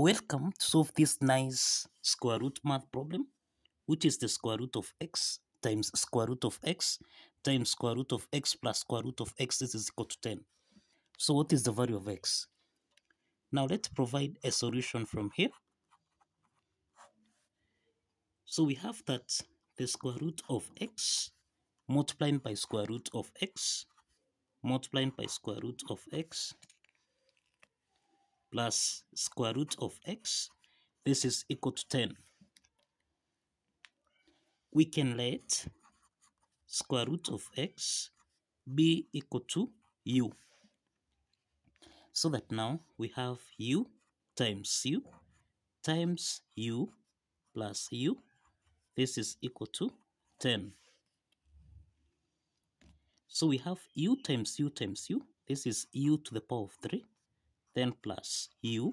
Welcome to solve this nice square root math problem, which is the square root of x times square root of x times square root of x plus square root of x. This is equal to 10. So what is the value of x? Now let's provide a solution from here. So we have that the square root of x multiplying by square root of x plus square root of x, this is equal to 10. We can let square root of x be equal to u, so that now we have u times u times u plus u, this is equal to 10. So we have u times u times u, this is u to the power of 3, then plus u.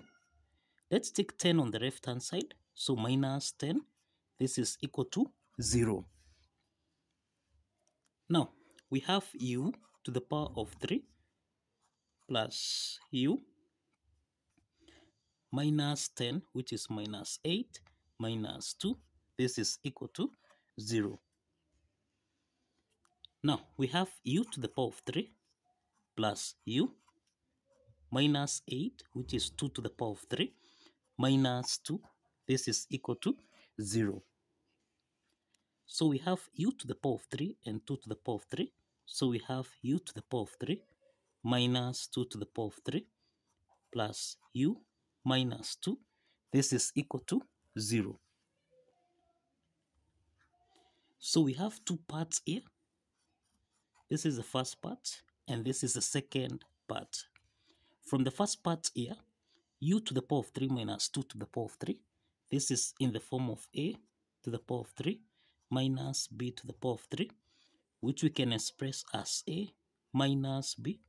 Let's take 10 on the left hand side, so minus 10, this is equal to 0. Now we have u to the power of 3 plus u minus 10, which is minus 8 minus 2, this is equal to 0. Now we have u to the power of 3 plus u minus 8, which is 2 to the power of 3, minus 2, this is equal to 0. So we have u to the power of 3 and 2 to the power of 3. So we have u to the power of 3 minus 2 to the power of 3 plus u minus 2. This is equal to 0. So we have two parts here. This is the first part and this is the second part. From the first part here, u to the power of 3 minus 2 to the power of 3. This is in the form of a to the power of 3 minus b to the power of 3, which we can express as a minus b.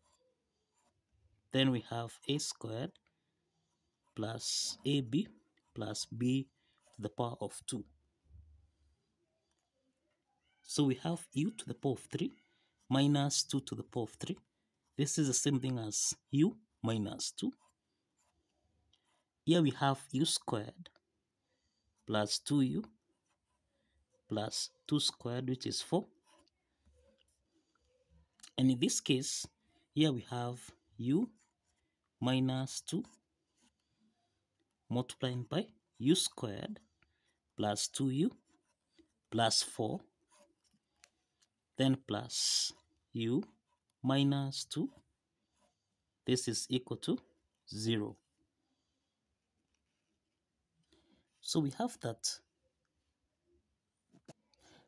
Then we have a squared plus ab plus b to the power of 2. So we have u to the power of 3 minus 2 to the power of 3. This is the same thing as u minus 2. Here we have u squared plus 2u plus 2 squared, which is 4. And in this case, here we have u minus 2 multiplying by u squared plus 2u plus 4, then plus u minus 2. This is equal to 0. So we have that.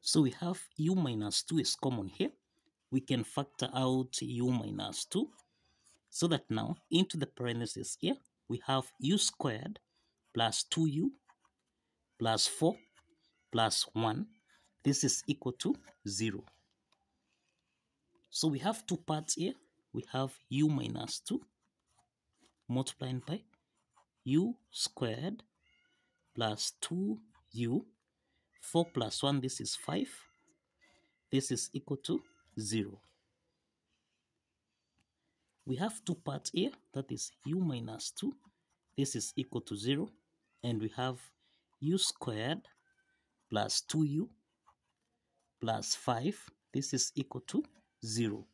So we have u minus 2 is common here. We can factor out u minus 2. So that now into the parentheses here, we have u squared plus 2u plus 4 plus 1. This is equal to 0. So we have two parts here. We have u minus 2 multiplying by u squared plus 2u, 4 plus 1, this is 5, this is equal to 0. We have two parts here, that is u minus 2, this is equal to 0, and we have u squared plus 2u plus 5, this is equal to 0.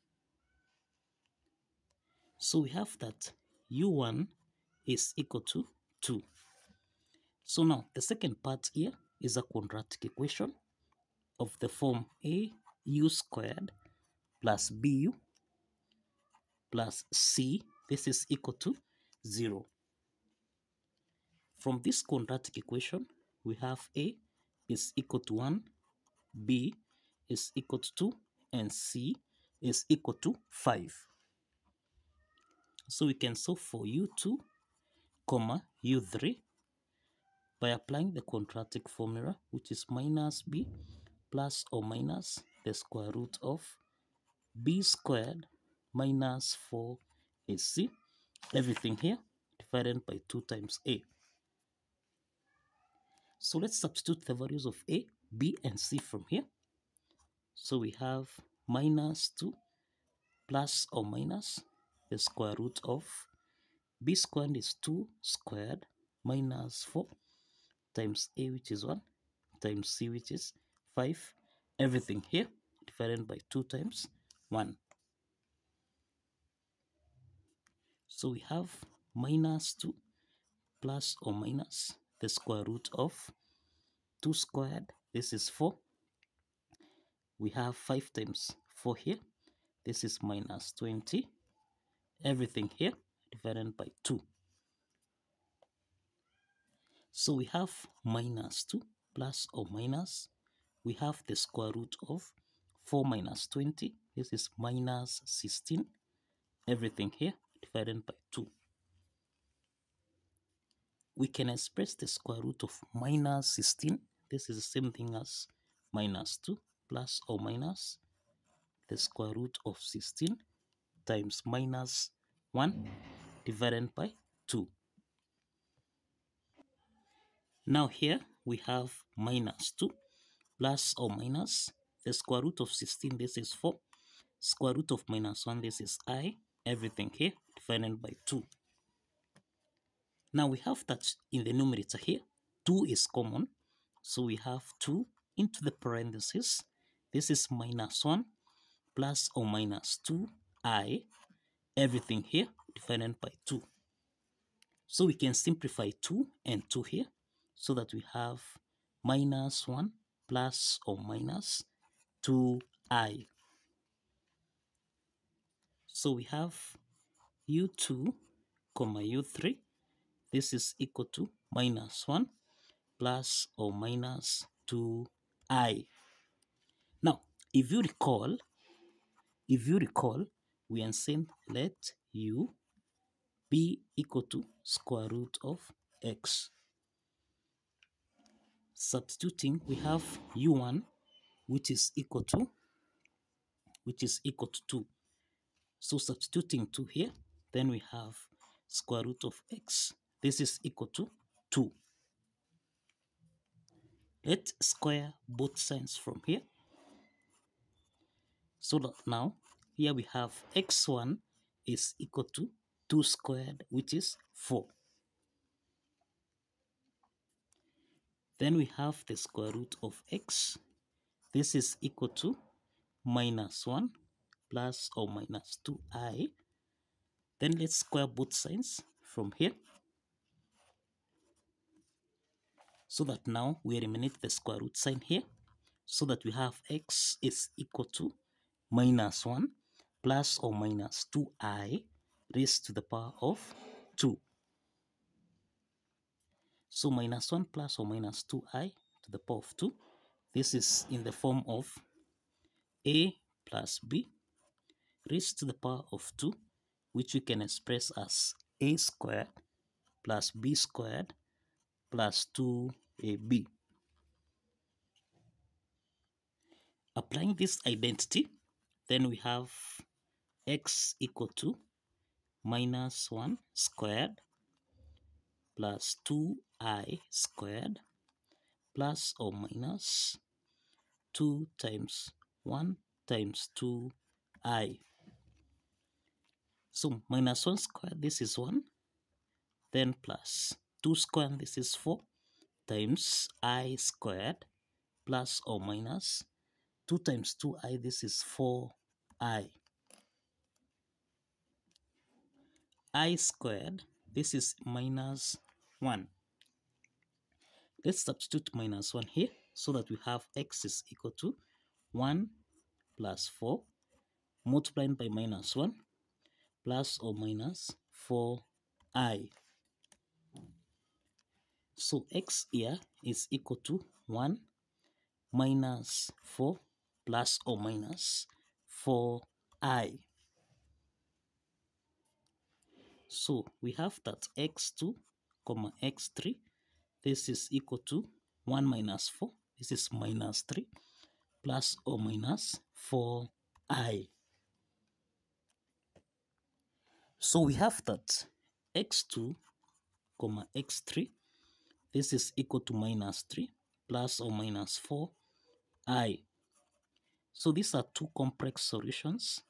So we have that u1 is equal to 2. So now the second part here is a quadratic equation of the form a u squared plus bu plus c, this is equal to 0. From this quadratic equation, we have a is equal to 1, b is equal to 2, and c is equal to 5. So we can solve for u2, u3 by applying the quadratic formula, which is minus b plus or minus the square root of b squared minus 4ac, everything here divided by 2 times a. So let's substitute the values of a, b and c from here. So we have minus 2 plus or minus the square root of b squared is 2 squared minus 4 times A, which is 1, times C, which is 5. Everything here divided by 2 times 1. So we have minus 2 plus or minus the square root of 2 squared. This is 4. We have 5 times 4 here. This is minus 20. Everything here divided by 2. So we have minus 2 plus or minus, we have the square root of 4 minus 20. This is minus 16. Everything here divided by 2. We can express the square root of minus 16. This is the same thing as minus 2 plus or minus the square root of 16 times minus 1 divided by 2. Now here we have minus 2 plus or minus the square root of 16. This is 4. Square root of minus 1. This is I. Everything here divided by 2. Now we have that in the numerator here, 2 is common. So we have 2 into the parentheses. This is minus 1 plus or minus 2i. Everything here divided by 2. So we can simplify 2 and 2 here, so that we have minus 1 plus or minus 2i. So we have u2 comma u3. This is equal to minus 1 plus or minus 2i. Now, if you recall, we are saying let u be equal to square root of x. Substituting, we have u1 which is equal to 2. So substituting 2 here, then we have square root of x. This is equal to 2. Let's square both sides from here. So that now, here we have x1 is equal to 2 squared, which is 4. Then we have the square root of x. This is equal to minus 1 plus or minus 2i. Then let's square both sides from here, so that now we eliminate the square root sign here, so that we have x is equal to minus 1 plus or minus 2i raised to the power of 2. So minus 1 plus or minus 2i to the power of 2. This is in the form of a plus b raised to the power of 2, which we can express as a squared plus b squared plus 2 AB. Applying this identity, then we have x equal to minus 1 squared plus 2i squared plus or minus 2 times 1 times 2i. So minus 1 squared, this is 1, then plus 2 squared, this is 4, times I squared plus or minus 2 times 2i, this is 4i. I squared, this is minus 1. Let's substitute minus 1 here, so that we have x is equal to 1 plus 4 multiplied by minus 1 plus or minus 4i. So x here is equal to 1 minus 4 plus or minus 4i. So we have that x2 comma x3. This is equal to 1 minus 4. This is minus 3 plus or minus 4i. So we have that x2 comma x3. This is equal to minus 3 plus or minus 4i. So these are two complex solutions.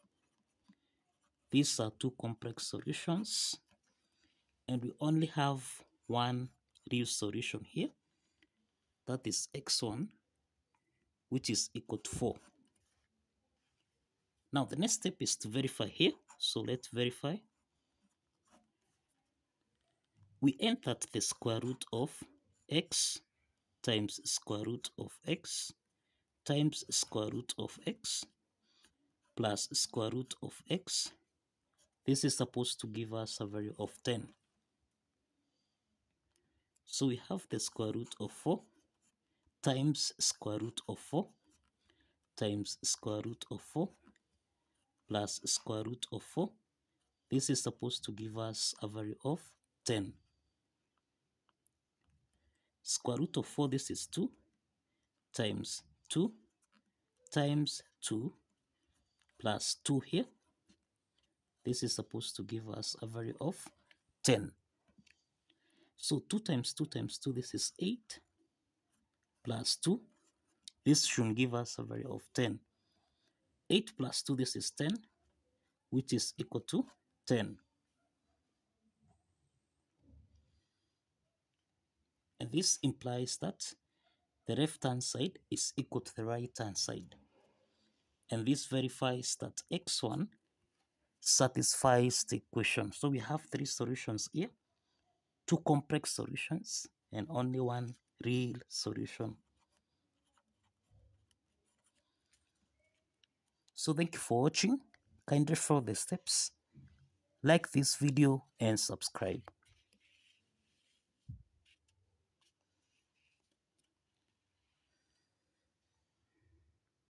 And we only have one real solution here. That is x1, which is equal to 4. Now the next step is to verify here. So let's verify. We entered the square root of x times square root of x times square root of x plus square root of x. This is supposed to give us a value of 10. So we have the square root of 4 times square root of 4 times square root of 4 plus square root of 4. This is supposed to give us a value of 10. Square root of 4, this is 2 times 2 times 2 plus 2 here. This is supposed to give us a value of 10. So 2 times 2 times 2, this is 8 plus 2. This should give us a value of 10. 8 plus 2, this is 10, which is equal to 10. And this implies that the left-hand side is equal to the right-hand side. And this verifies that x1 satisfies the equation. So we have three solutions here, two complex solutions, and only one real solution. So thank you for watching. Kindly follow the steps, like this video and subscribe.